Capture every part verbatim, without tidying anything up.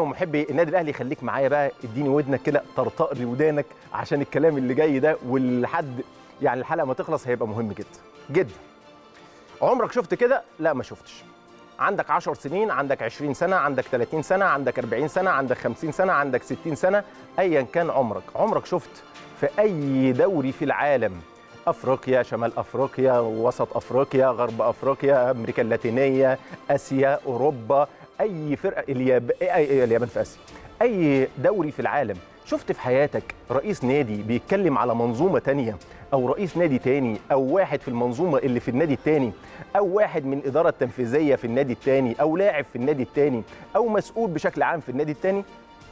ومحبي النادي الاهلي خليك معايا بقى، اديني ودنك كده طرطق ودانك عشان الكلام اللي جاي ده، ولحد يعني الحلقه ما تخلص هيبقى مهم جدا جدا. عمرك شفت كده؟ لا ما شفتش. عندك عشر سنين، عندك عشرين سنه، عندك ثلاثين سنه، عندك أربعين سنه، عندك خمسين سنه، عندك ستين سنه، ايا كان عمرك، عمرك شفت في اي دوري في العالم، افريقيا، شمال افريقيا، وسط افريقيا، غرب افريقيا، امريكا اللاتينيه، اسيا، اوروبا، اي فرقه، الياب... أي... اليابان في اسيا، اي دوري في العالم، شفت في حياتك رئيس نادي بيتكلم على منظومه تانية، او رئيس نادي تاني، او واحد في المنظومه اللي في النادي التاني، او واحد من الاداره التنفيذيه في النادي التاني، او لاعب في النادي التاني، او مسؤول بشكل عام في النادي التاني؟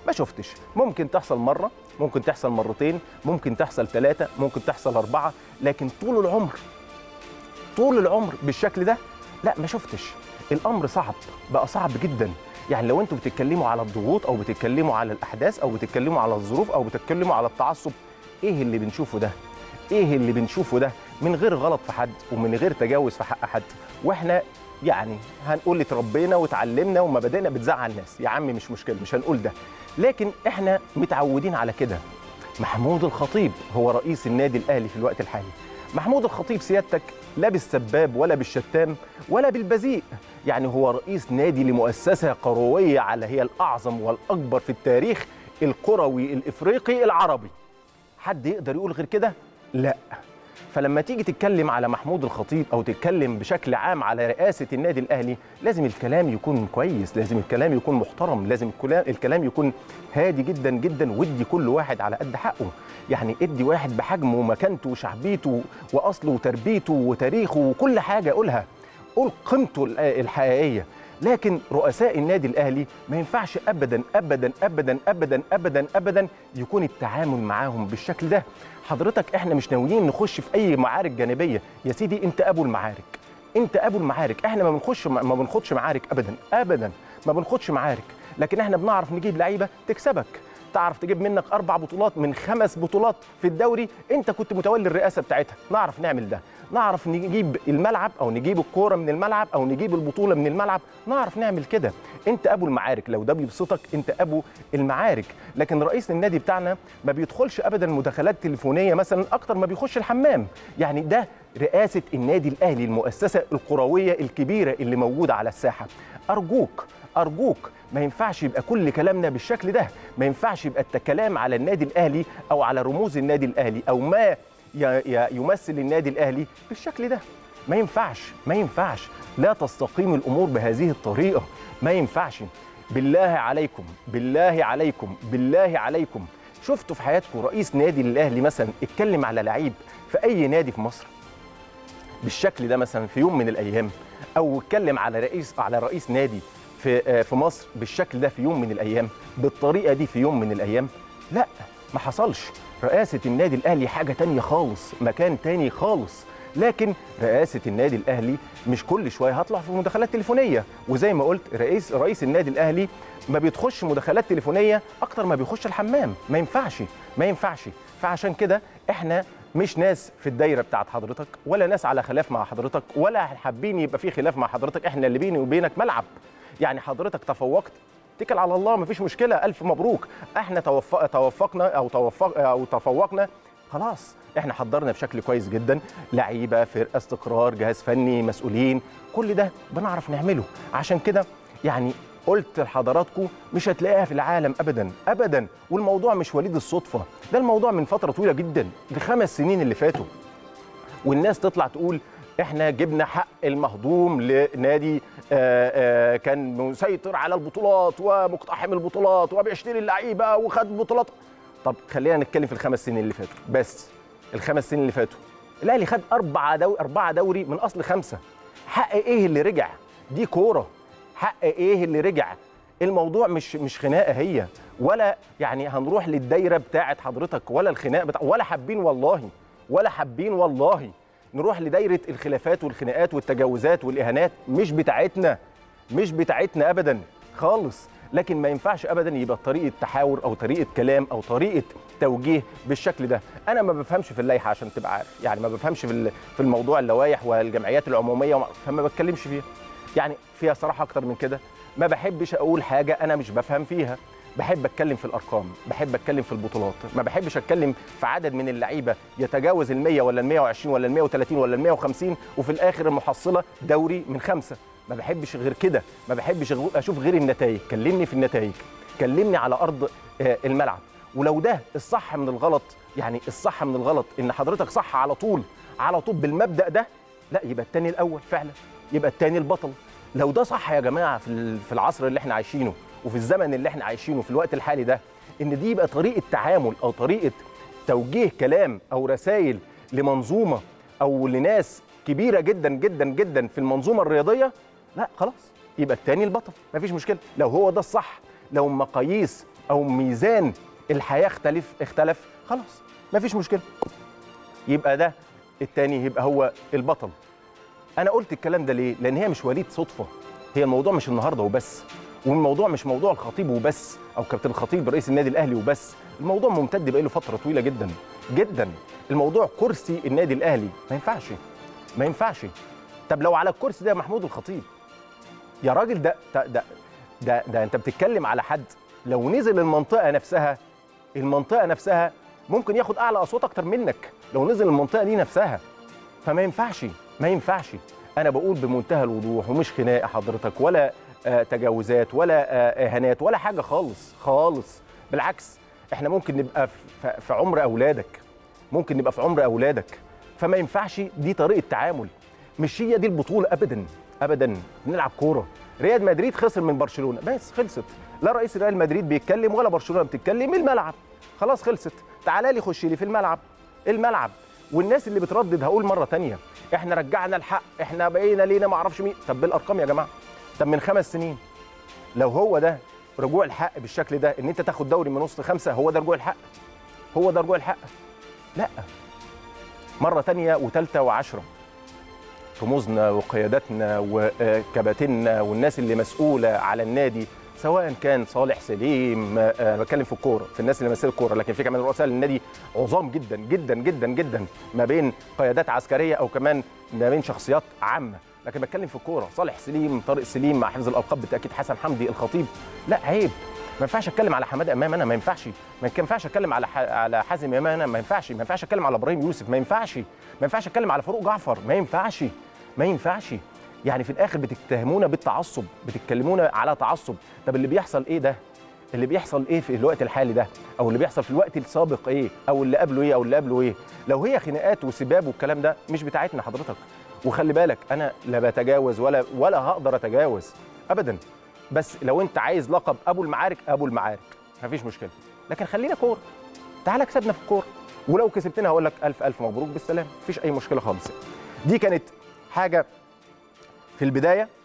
ما شفتش. ممكن تحصل مره، ممكن تحصل مرتين، ممكن تحصل ثلاثه، ممكن تحصل اربعه، لكن طول العمر طول العمر بالشكل ده لا ما شفتش. الامر صعب، بقى صعب جدا. يعني لو انتوا بتتكلموا على الضغوط، او بتتكلموا على الاحداث، او بتتكلموا على الظروف، او بتتكلموا على التعصب، ايه اللي بنشوفه ده؟ ايه اللي بنشوفه ده؟ من غير غلط في حد، ومن غير تجاوز في حق حد، واحنا يعني هنقول اتربينا وتعلمنا ومبادئنا بتزعل الناس، يا عمي مش مشكله، مش هنقول ده، لكن احنا متعودين على كده. محمود الخطيب هو رئيس النادي الاهلي في الوقت الحالي. محمود الخطيب سيادتك لا بالسباب ولا بالشتام ولا بالبذيء، يعني هو رئيس نادي لمؤسسة قروية على هي الأعظم والأكبر في التاريخ القروي الإفريقي العربي. حد يقدر يقول غير كده؟ لا. فلما تيجي تتكلم على محمود الخطيب، أو تتكلم بشكل عام على رئاسة النادي الأهلي، لازم الكلام يكون كويس، لازم الكلام يكون محترم، لازم الكلام يكون هادي جدا جدا، وادي كل واحد على قد حقه. يعني ادي واحد بحجمه ومكانته وشعبيته وأصله وتربيته وتاريخه وكل حاجة قولها، قول قيمته الحقيقية. لكن رؤساء النادي الأهلي ما ينفعش أبداً أبداً أبداً أبداً أبداً أبداً يكون التعامل معاهم بالشكل ده. حضرتك إحنا مش ناويين نخش في أي معارك جانبية يا سيدي، أنت أبو المعارك، أنت أبو المعارك. إحنا ما بنخش ما بنخدش معارك أبداً أبداً، ما بنخدش معارك، لكن إحنا بنعرف نجيب لعيبة تكسبك، تعرف تجيب منك أربع بطولات من خمس بطولات في الدوري أنت كنت متولي الرئاسة بتاعتها، نعرف نعمل ده، نعرف نجيب الملعب، أو نجيب الكورة من الملعب، أو نجيب البطولة من الملعب، نعرف نعمل كده. أنت أبو المعارك، لو ده بيبسطك أنت أبو المعارك. لكن رئيس النادي بتاعنا ما بيدخلش أبدا مداخلات تليفونية مثلا أكتر ما بيخش الحمام، يعني ده رئاسة النادي الأهلي المؤسسة القروية الكبيرة اللي موجودة على الساحة. أرجوك أرجوك ما ينفعش يبقى كل كلامنا بالشكل ده، ما ينفعش يبقى الكلام على النادي الأهلي، أو على رموز النادي الأهلي، أو ما يمثل النادي الأهلي بالشكل ده. ما ينفعش، ما ينفعش، لا تستقيم الأمور بهذه الطريقة، ما ينفعش. بالله عليكم، بالله عليكم، بالله عليكم، شفتوا في حياتكم رئيس نادي الأهلي مثلا اتكلم على لعيب في أي نادي في مصر بالشكل ده مثلا في يوم من الأيام، أو اتكلم على رئيس على رئيس نادي في في مصر بالشكل ده في يوم من الأيام، بالطريقة دي في يوم من الأيام؟ لا، ما حصلش. رئاسة النادي الأهلي حاجة تانية خالص، مكان تاني خالص. لكن رئاسة النادي الأهلي مش كل شوية هطلع في مداخلات تليفونية، وزي ما قلت رئيس رئيس النادي الأهلي ما بيدخلش مداخلات تليفونية أكتر ما بيخش الحمام، ما ينفعش، ما ينفعش. فعشان كده إحنا مش ناس في الدايره بتاعت حضرتك، ولا ناس على خلاف مع حضرتك، ولا حابين يبقى في خلاف مع حضرتك، إحنا اللي بيني وبينك ملعب. يعني حضرتك تفوقت، اتكل على الله، مفيش مشكله، الف مبروك. احنا توفق توفقنا او توفق او تفوقنا، خلاص احنا حضرنا بشكل كويس جدا، لعيبه، فرقه، استقرار، جهاز فني، مسؤولين، كل ده بنعرف نعمله. عشان كده يعني قلت لحضراتكم مش هتلاقيها في العالم ابدا ابدا، والموضوع مش وليد الصدفه، ده الموضوع من فتره طويله جدا، الخمس سنين اللي فاتوا، والناس تطلع تقول احنا جبنا حق المهضوم لنادي آآ آآ كان مسيطر على البطولات ومقتحم البطولات وبيشتري اللعيبه وخد بطولات. طب خلينا نتكلم في الخمس سنين اللي فاتوا بس، الخمس سنين اللي فاتوا الاهلي خد اربعه دوري اربعه دوري من اصل خمسه. حق ايه اللي رجع؟ دي كوره، حق ايه اللي رجع؟ الموضوع مش مش خناقه هي، ولا يعني هنروح للدايره بتاعت حضرتك، ولا الخناق بتاع، ولا حابين والله، ولا حابين والله نروح لدايرة الخلافات والخناقات والتجاوزات والإهانات، مش بتاعتنا، مش بتاعتنا أبداً خالص. لكن ما ينفعش أبداً يبقى طريقة تحاور أو طريقة كلام أو طريقة توجيه بالشكل ده. أنا ما بفهمش في اللائحة عشان تبقى عارف، يعني ما بفهمش في الموضوع اللوائح والجمعيات العمومية، فما بتكلمش فيها يعني فيها صراحة أكتر من كده، ما بحبش اقول حاجه انا مش بفهم فيها، بحب اتكلم في الارقام، بحب اتكلم في البطولات، ما بحبش اتكلم في عدد من اللعيبه يتجاوز ال مية ولا ال120 ولا ال130 ولا ال150 وفي الاخر المحصله دوري من خمسه. ما بحبش غير كده، ما بحبش اشوف غير النتائج. كلمني في النتائج، كلمني على ارض الملعب. ولو ده الصح من الغلط، يعني الصح من الغلط ان حضرتك صح على طول على طول بالمبدا ده، لا يبقى التاني الاول فعلا، يبقى التاني البطل. لو ده صح يا جماعه في العصر اللي احنا عايشينه وفي الزمن اللي احنا عايشينه في الوقت الحالي ده، ان دي يبقى طريقه تعامل او طريقه توجيه كلام او رسائل لمنظومه او لناس كبيره جدا جدا جدا في المنظومه الرياضيه، لا خلاص يبقى التاني البطل، مفيش مشكله. لو هو ده الصح، لو مقاييس او ميزان الحياه اختلف اختلف خلاص مفيش مشكله، يبقى ده التاني يبقى هو البطل. انا قلت الكلام ده ليه؟ لان هي مش وليد صدفه، هي الموضوع مش النهارده وبس، والموضوع مش موضوع الخطيب وبس او كابتن الخطيب رئيس النادي الاهلي وبس. الموضوع ممتد بقاله فتره طويله جدا جدا. الموضوع كرسي النادي الاهلي، ما ينفعش ما ينفعش. طب لو على الكرسي ده محمود الخطيب يا راجل، ده ده ده, ده, ده انت بتتكلم على حد لو نزل المنطقه نفسها، المنطقه نفسها ممكن ياخد اعلى اصوات اكتر منك لو نزل المنطقه دي نفسها. فما ينفعش ما ينفعش. انا بقول بمنتهى الوضوح ومش خناقه حضرتك ولا آه تجاوزات ولا آه اهانات ولا حاجه خالص خالص. بالعكس احنا ممكن نبقى في عمر اولادك، ممكن نبقى في عمر اولادك، فما ينفعش. دي طريقه تعامل، مش هي دي البطوله ابدا ابدا. بنلعب كوره، ريال مدريد خسر من برشلونه بس، خلصت. لا رئيس ريال مدريد بيتكلم ولا برشلونه بتتكلم، الملعب خلاص خلصت. تعالى لي خش لي في الملعب الملعب والناس اللي بتردد. هقول مره ثانيه، احنا رجعنا الحق، احنا بقينا لينا ما اعرفش مين. طب بالارقام يا جماعه، طب من خمس سنين لو هو ده رجوع الحق بالشكل ده، ان انت تاخد دوري من وسط خمسه، هو ده رجوع الحق؟ هو ده رجوع الحق؟ لا. مره ثانيه وثالثه وعشره، رموزنا وقيادتنا وكباتننا والناس اللي مسؤوله على النادي، سواء كان صالح سليم، بتكلم في الكوره في الناس اللي ماسكه الكوره، لكن في كمان رؤساء للنادي عظام جدا جدا جدا جدا، ما بين قيادات عسكريه او كمان ما بين شخصيات عامه، لكن بتكلم في الكوره. صالح سليم، طارق سليم، مع حفظ الالقاب بالتاكيد، حسن حمدي، الخطيب. لا عيب، ما ينفعش اتكلم على حمادة امام انا، ما ينفعش. ما ينفعش اتكلم على على حازم امام انا، ما ينفعش. ما ينفعش اتكلم على ابراهيم يوسف، ما ينفعش. ما ينفعش اتكلم على فاروق جعفر، ما ينفعش ما ينفعش. يعني في الاخر بتتهمونا بالتعصب، بتتكلمونا على تعصب. طب اللي بيحصل ايه ده؟ اللي بيحصل ايه في الوقت الحالي ده؟ او اللي بيحصل في الوقت السابق ايه؟ او اللي قبله ايه؟ او اللي قبله ايه؟ لو هي خناقات وسباب والكلام ده مش بتاعتنا حضرتك. وخلي بالك انا لا بتجاوز ولا ولا هقدر اتجاوز ابدا. بس لو انت عايز لقب ابو المعارك، ابو المعارك مفيش مشكله، لكن خلينا كوره. تعالى كسبنا في الكوره، ولو كسبتنا هقول لك الف الف مبروك بالسلامه، مفيش اي مشكله خالص. دي كانت حاجه في البدايه.